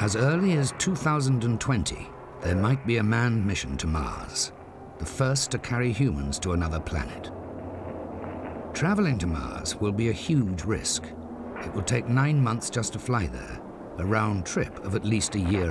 As early as 2020, there might be a manned mission to Mars, the first to carry humans to another planet. Traveling to Mars will be a huge risk. It will take 9 months just to fly there, a round trip of at least 1.5 years.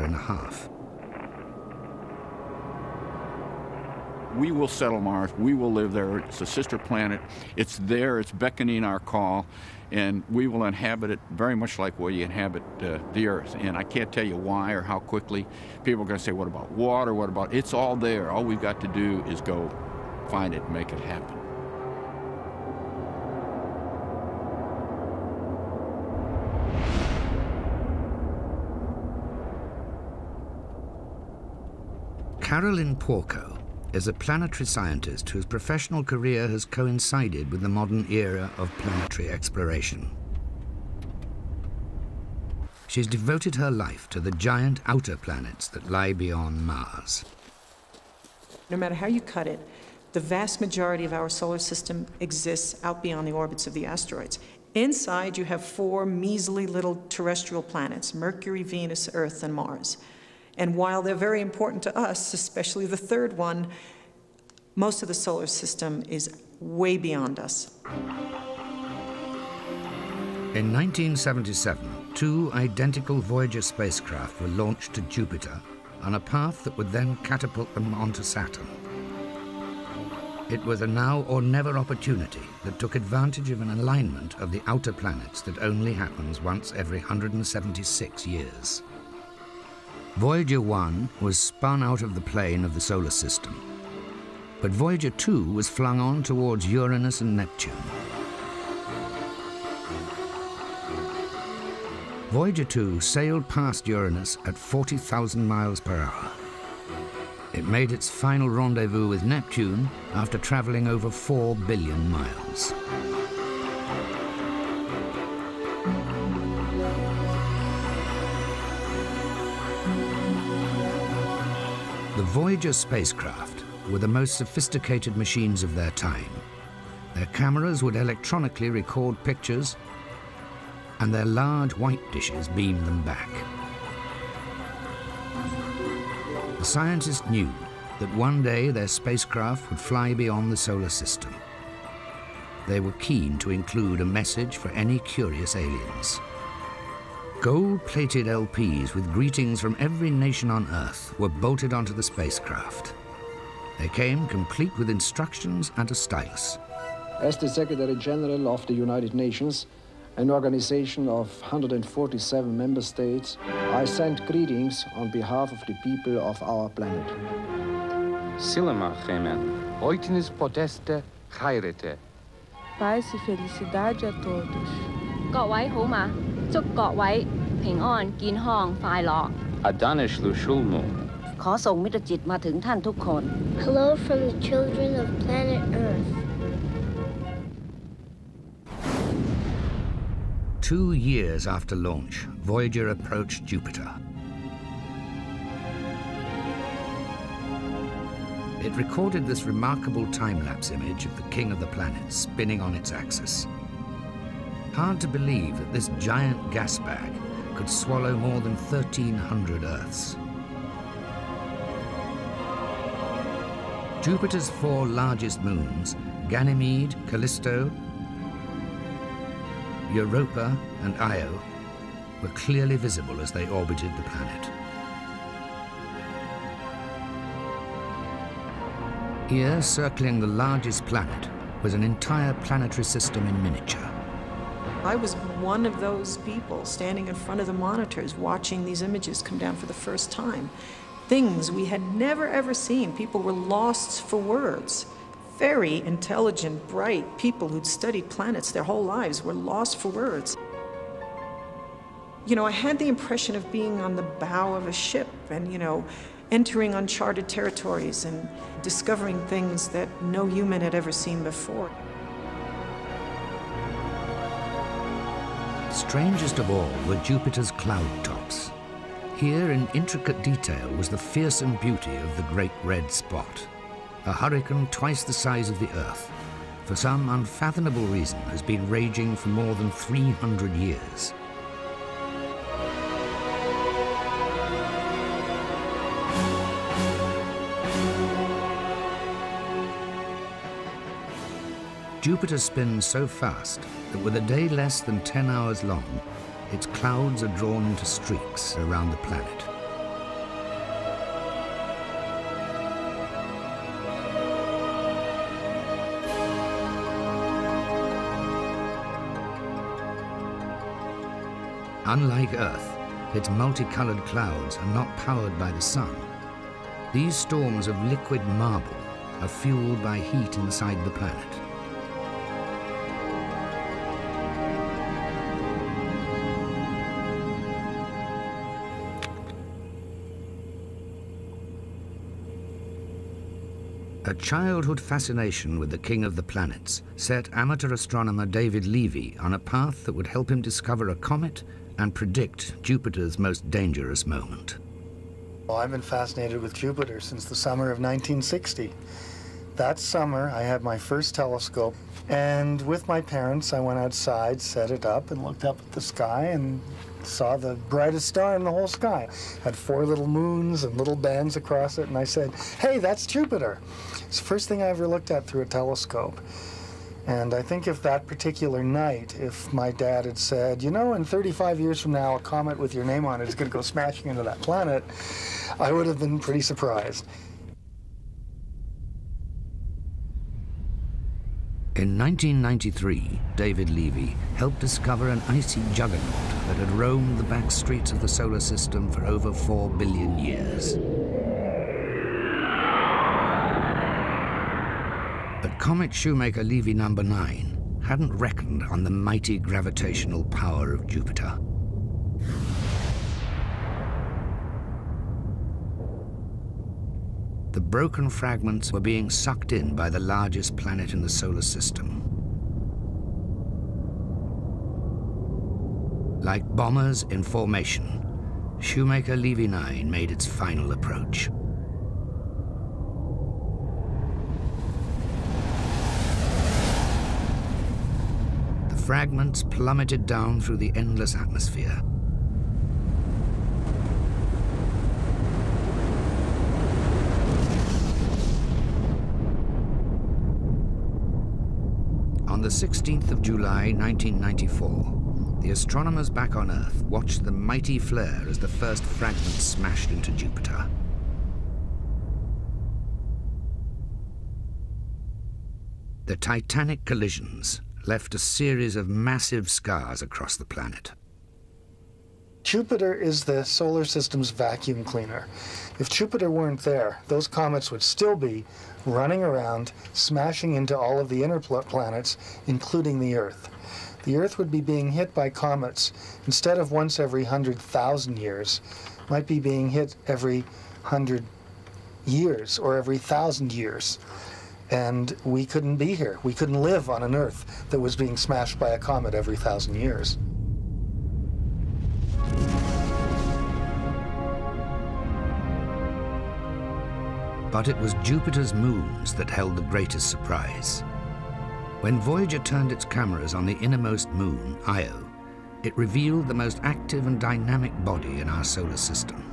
We will settle Mars, we will live there, it's a sister planet, it's there, it's beckoning our call, and we will inhabit it very much like we inhabit the Earth. And I can't tell you why or how quickly. People are going to say, what about water, what about, it's all there. All we've got to do is go find it, make it happen. Carolyn Porco is a planetary scientist whose professional career has coincided with the modern era of planetary exploration. She's devoted her life to the giant outer planets that lie beyond Mars. No matter how you cut it, the vast majority of our solar system exists out beyond the orbits of the asteroids. Inside, you have 4 measly little terrestrial planets, Mercury, Venus, Earth, and Mars. And while they're very important to us, especially the third one, most of the solar system is way beyond us. In 1977, 2 identical Voyager spacecraft were launched to Jupiter on a path that would then catapult them onto Saturn. It was a now-or-never opportunity that took advantage of an alignment of the outer planets that only happens once every 176 years. Voyager 1 was spun out of the plane of the solar system, but Voyager 2 was flung on towards Uranus and Neptune. Voyager 2 sailed past Uranus at 40,000 miles per hour. It made its final rendezvous with Neptune after traveling over 4 billion miles. The Voyager spacecraft were the most sophisticated machines of their time. Their cameras would electronically record pictures, and their large white dishes beamed them back. The scientists knew that one day their spacecraft would fly beyond the solar system. They were keen to include a message for any curious aliens. Gold-plated LPs with greetings from every nation on Earth were bolted onto the spacecraft. They came complete with instructions and a stylus. As the Secretary General of the United Nations, an organization of 147 member states, I send greetings on behalf of the people of our planet. Silema Gemen, Oitenis Podeste Chairete. Paz e felicidade a todos. Gawai Homa. Hello from the children of planet Earth. 2 years after launch, Voyager approached Jupiter. It recorded this remarkable time-lapse image of the king of the planets spinning on its axis. Hard to believe that this giant gas bag could swallow more than 1,300 Earths. Jupiter's 4 largest moons, Ganymede, Callisto, Europa, and Io, were clearly visible as they orbited the planet. Here, circling the largest planet, was an entire planetary system in miniature. I was one of those people standing in front of the monitors watching these images come down for the first time. Things we had never, ever seen. People were lost for words. Very intelligent, bright people who'd studied planets their whole lives were lost for words. You know, I had the impression of being on the bow of a ship and, you know, entering uncharted territories and discovering things that no human had ever seen before. Strangest of all were Jupiter's cloud tops. Here in intricate detail was the fearsome beauty of the Great Red Spot, a hurricane twice the size of the Earth, for some unfathomable reason has been raging for more than 300 years. Jupiter spins so fast that with a day less than 10 hours long, its clouds are drawn into streaks around the planet. Unlike Earth, its multicolored clouds are not powered by the sun. These storms of liquid marble are fueled by heat inside the planet. A childhood fascination with the king of the planets set amateur astronomer David Levy on a path that would help him discover a comet and predict Jupiter's most dangerous moment. Well, I've been fascinated with Jupiter since the summer of 1960. That summer, I had my first telescope, and with my parents, I went outside, set it up, and looked up at the sky and saw the brightest star in the whole sky. It had four little moons and little bands across it, and I said, hey, that's Jupiter. It's the first thing I ever looked at through a telescope. And I think if that particular night, if my dad had said, you know, in 35 years from now, a comet with your name on it is going to go smashing into that planet, I would have been pretty surprised. In 1993, David Levy helped discover an icy juggernaut that had roamed the back streets of the solar system for over 4 billion years. But comet Shoemaker-Levy number 9 hadn't reckoned on the mighty gravitational power of Jupiter. The broken fragments were being sucked in by the largest planet in the solar system. Like bombers in formation, Shoemaker-Levy 9 made its final approach. Fragments plummeted down through the endless atmosphere. On the 16th of July, 1994, the astronomers back on Earth watched the mighty flare as the first fragment smashed into Jupiter. The titanic collisions left a series of massive scars across the planet. Jupiter is the solar system's vacuum cleaner. If Jupiter weren't there, those comets would still be running around, smashing into all of the inner planets, including the Earth. The Earth would be being hit by comets instead of once every 100,000 years, might be being hit every 100 years or every 1,000 years. And we couldn't be here. We couldn't live on an Earth that was being smashed by a comet every 1,000 years. But it was Jupiter's moons that held the greatest surprise. When Voyager turned its cameras on the innermost moon, Io, it revealed the most active and dynamic body in our solar system.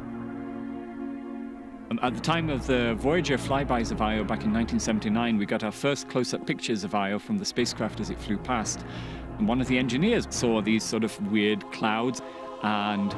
At the time of the Voyager flybys of Io back in 1979, we got our first close-up pictures of Io from the spacecraft as it flew past. And one of the engineers saw these sort of weird clouds, and